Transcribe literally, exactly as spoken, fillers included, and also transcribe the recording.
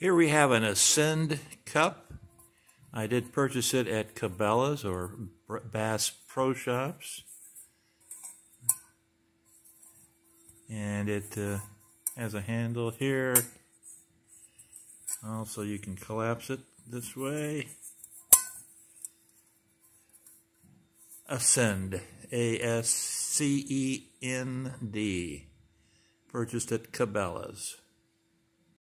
Here we have an Ascend cup. I did purchase it at Cabela's or Bass Pro Shops. And it uh, has a handle here. Also, you can collapse it this way. Ascend, A S C E N D, purchased at Cabela's.